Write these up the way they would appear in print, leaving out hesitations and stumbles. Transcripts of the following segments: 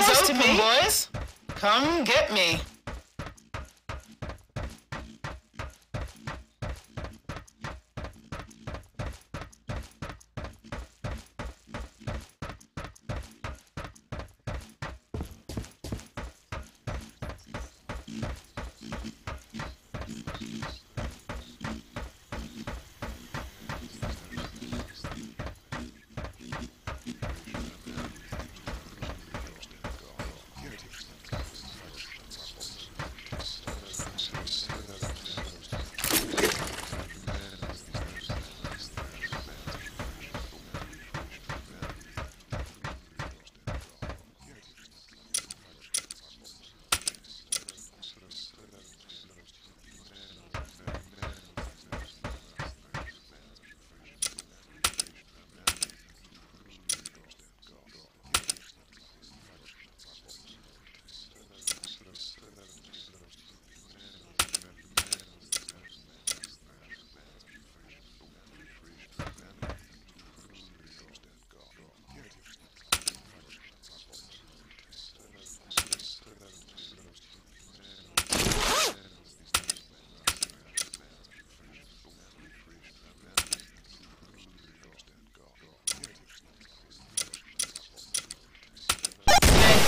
close to me. Boys, come get me.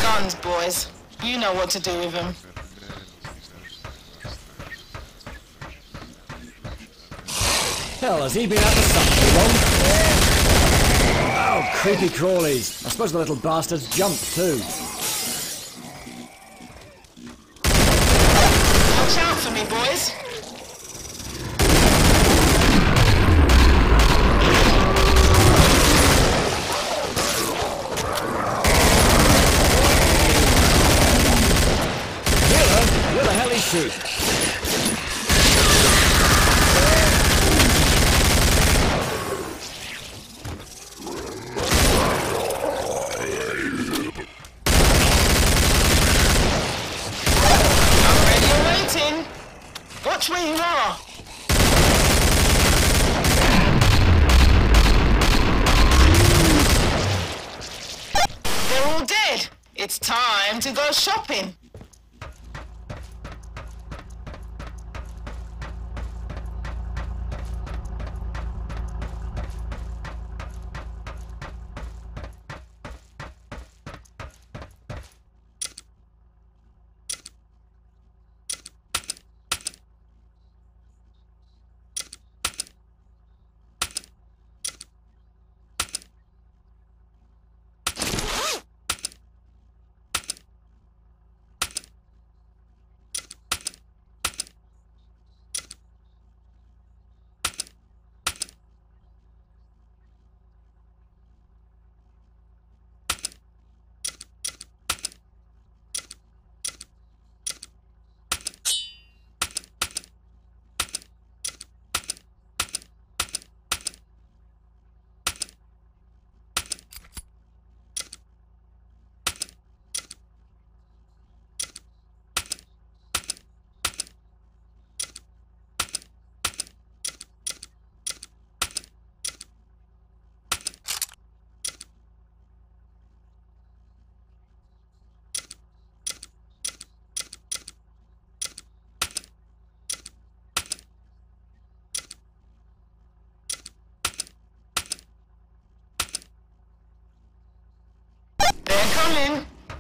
Guns, boys. You know what to do with them. Hell, has he been out for something long? Oh, creepy crawlies. I suppose the little bastards jump too. Watch out for me, boys. It's time to go shopping.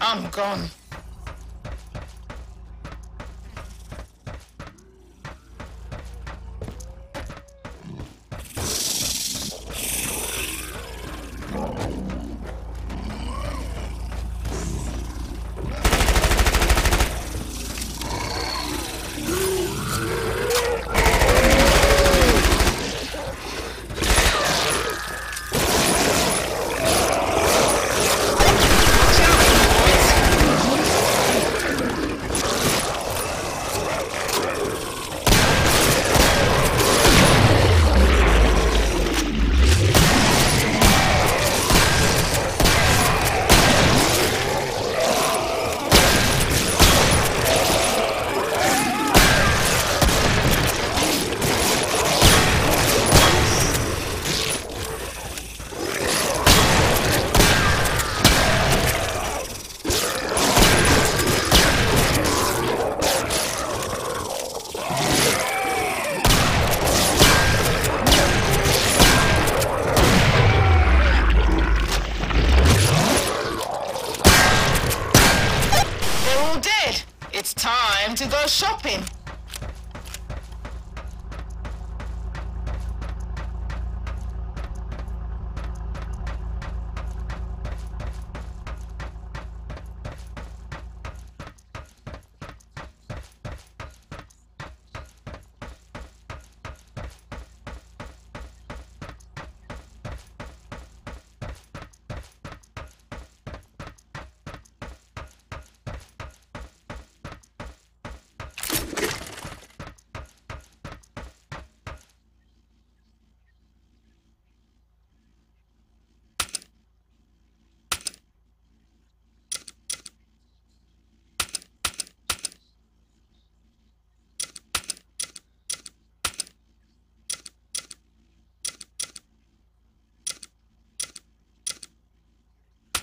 I'm gone.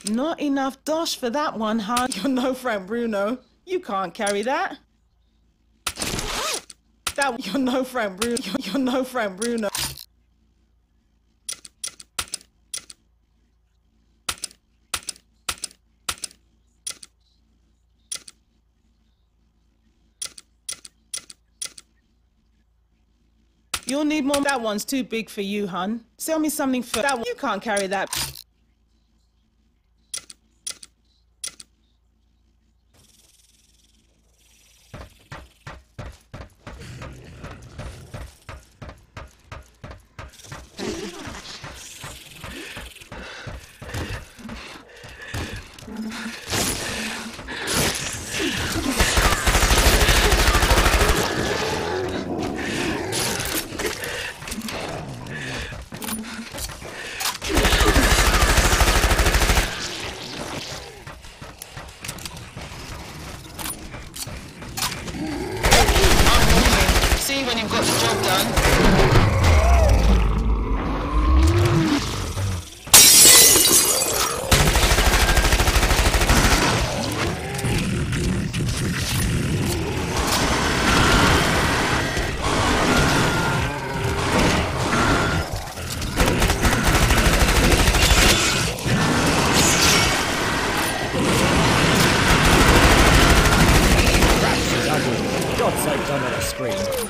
Not enough dosh for that one, huh? You're no Frank Bruno. You can't carry that. You're no Frank Bruno. You're no Frank Bruno. You'll need more. That one's too big for you, hun. Sell me something for that one. You can't carry that. When you've got the job done. God's sake, don't let us scream.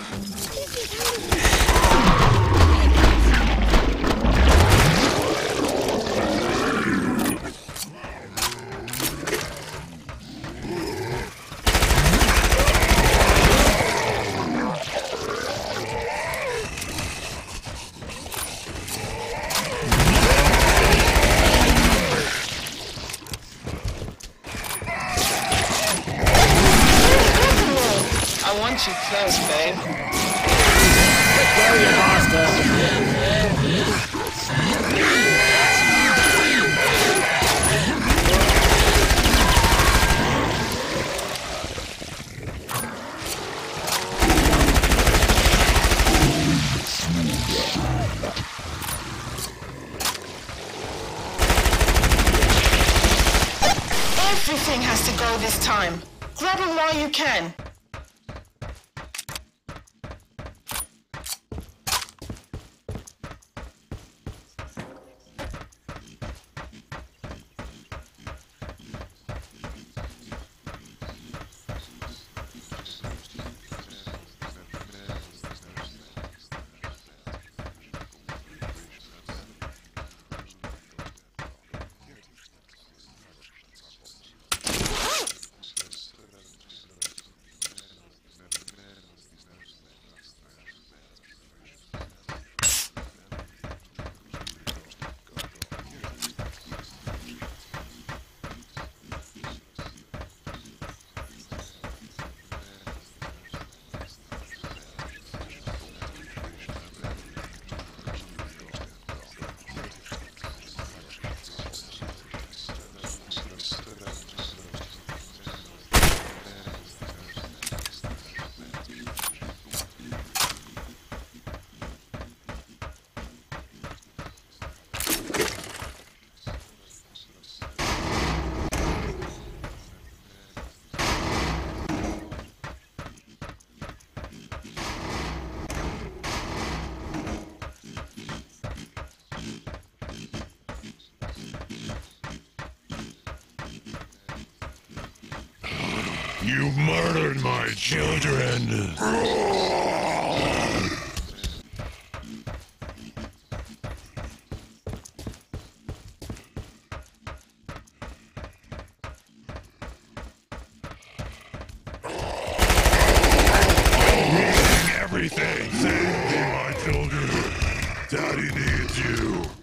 I want you close, babe. Everything has to go this time. Grab it while you can. You murdered my children! Everything! Save me, my children! Daddy needs you!